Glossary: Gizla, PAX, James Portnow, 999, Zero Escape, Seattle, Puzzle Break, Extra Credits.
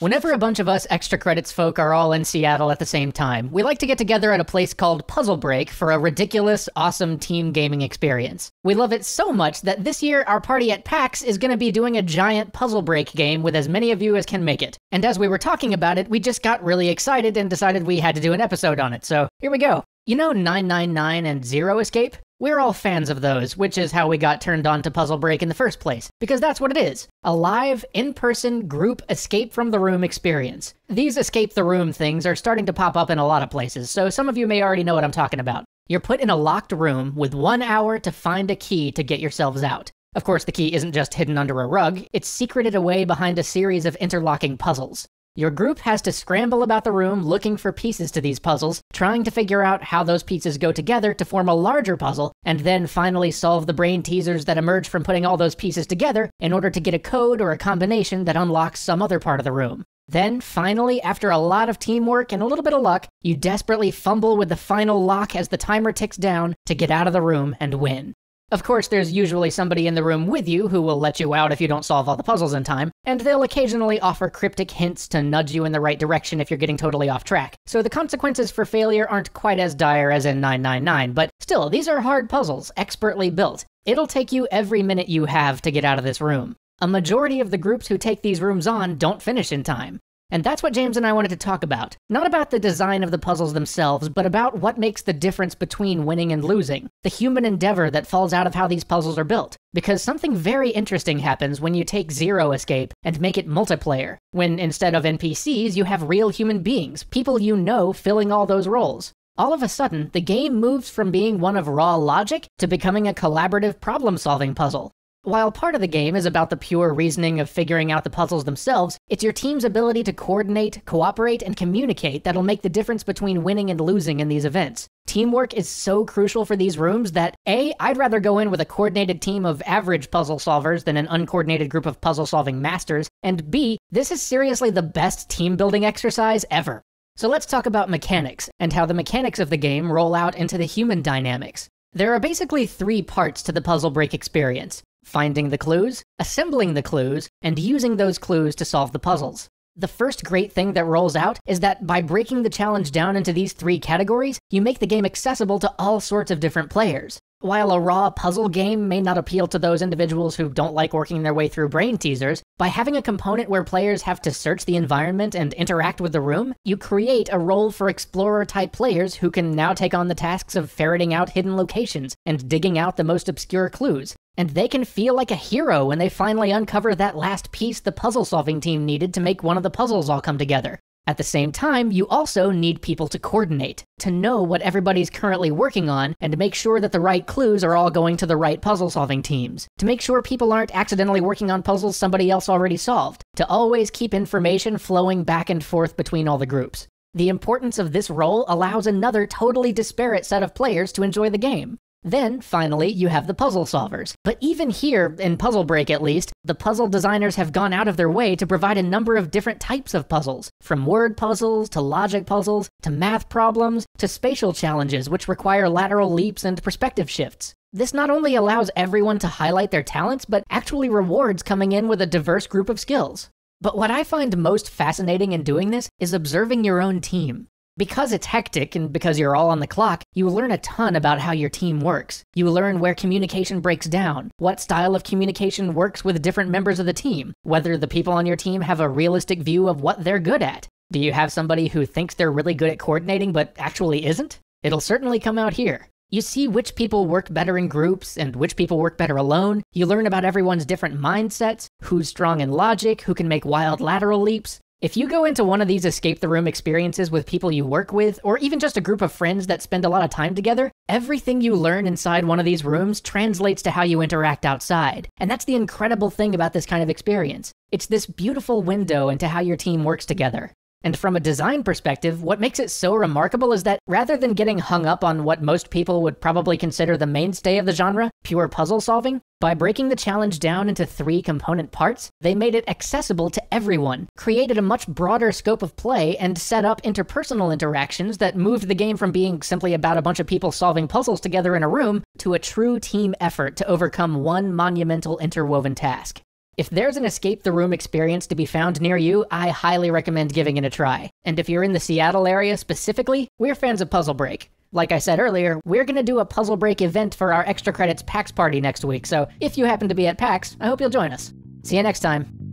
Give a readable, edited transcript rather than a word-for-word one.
Whenever a bunch of us Extra Credits folk are all in Seattle at the same time, we like to get together at a place called Puzzle Break for a ridiculous, awesome team gaming experience. We love it so much that this year our party at PAX is going to be doing a giant Puzzle Break game with as many of you as can make it. And as we were talking about it, we just got really excited and decided we had to do an episode on it, so here we go. You know 999 and Zero Escape? We're all fans of those, which is how we got turned on to Puzzle Break in the first place, because that's what it is. A live, in-person, group escape from the room experience. These escape the room things are starting to pop up in a lot of places, so some of you may already know what I'm talking about. You're put in a locked room with 1 hour to find a key to get yourselves out. Of course, the key isn't just hidden under a rug, it's secreted away behind a series of interlocking puzzles. Your group has to scramble about the room looking for pieces to these puzzles, trying to figure out how those pieces go together to form a larger puzzle, and then finally solve the brain teasers that emerge from putting all those pieces together in order to get a code or a combination that unlocks some other part of the room. Then, finally, after a lot of teamwork and a little bit of luck, you desperately fumble with the final lock as the timer ticks down to get out of the room and win. Of course, there's usually somebody in the room with you who will let you out if you don't solve all the puzzles in time, and they'll occasionally offer cryptic hints to nudge you in the right direction if you're getting totally off track. So the consequences for failure aren't quite as dire as in 999, but still, these are hard puzzles, expertly built. It'll take you every minute you have to get out of this room. A majority of the groups who take these rooms on don't finish in time. And that's what James and I wanted to talk about. Not about the design of the puzzles themselves, but about what makes the difference between winning and losing. The human endeavor that falls out of how these puzzles are built. Because something very interesting happens when you take Zero Escape and make it multiplayer. When instead of NPCs, you have real human beings, people you know filling all those roles. All of a sudden, the game moves from being one of raw logic to becoming a collaborative problem-solving puzzle. While part of the game is about the pure reasoning of figuring out the puzzles themselves, it's your team's ability to coordinate, cooperate, and communicate that'll make the difference between winning and losing in these events. Teamwork is so crucial for these rooms that A, I'd rather go in with a coordinated team of average puzzle solvers than an uncoordinated group of puzzle-solving masters, and B, this is seriously the best team-building exercise ever. So let's talk about mechanics, and how the mechanics of the game roll out into the human dynamics. There are basically 3 parts to the Puzzle Break experience. Finding the clues, assembling the clues, and using those clues to solve the puzzles. The first great thing that rolls out is that by breaking the challenge down into these 3 categories, you make the game accessible to all sorts of different players. While a raw puzzle game may not appeal to those individuals who don't like working their way through brain teasers, by having a component where players have to search the environment and interact with the room, you create a role for explorer-type players who can now take on the tasks of ferreting out hidden locations and digging out the most obscure clues. And they can feel like a hero when they finally uncover that last piece the puzzle-solving team needed to make one of the puzzles all come together. At the same time, you also need people to coordinate, to know what everybody's currently working on, and to make sure that the right clues are all going to the right puzzle-solving teams, to make sure people aren't accidentally working on puzzles somebody else already solved, to always keep information flowing back and forth between all the groups. The importance of this role allows another totally disparate set of players to enjoy the game. Then, finally, you have the puzzle solvers. But even here, in Puzzle Break at least, the puzzle designers have gone out of their way to provide a number of different types of puzzles. From word puzzles, to logic puzzles, to math problems, to spatial challenges which require lateral leaps and perspective shifts. This not only allows everyone to highlight their talents, but actually rewards coming in with a diverse group of skills. But what I find most fascinating in doing this is observing your own team. Because it's hectic, and because you're all on the clock, you learn a ton about how your team works. You learn where communication breaks down, what style of communication works with different members of the team, whether the people on your team have a realistic view of what they're good at. Do you have somebody who thinks they're really good at coordinating but actually isn't? It'll certainly come out here. You see which people work better in groups and which people work better alone. You learn about everyone's different mindsets, who's strong in logic, who can make wild lateral leaps. If you go into one of these escape the room experiences with people you work with, or even just a group of friends that spend a lot of time together, everything you learn inside one of these rooms translates to how you interact outside. And that's the incredible thing about this kind of experience. It's this beautiful window into how your team works together. And from a design perspective, what makes it so remarkable is that rather than getting hung up on what most people would probably consider the mainstay of the genre, pure puzzle solving, by breaking the challenge down into 3 component parts, they made it accessible to everyone, created a much broader scope of play, and set up interpersonal interactions that moved the game from being simply about a bunch of people solving puzzles together in a room to a true team effort to overcome one monumental interwoven task. If there's an escape the room experience to be found near you, I highly recommend giving it a try. And if you're in the Seattle area specifically, we're fans of Puzzle Break. Like I said earlier, we're gonna do a Puzzle Break event for our Extra Credits PAX party next week, so if you happen to be at PAX, I hope you'll join us. See you next time.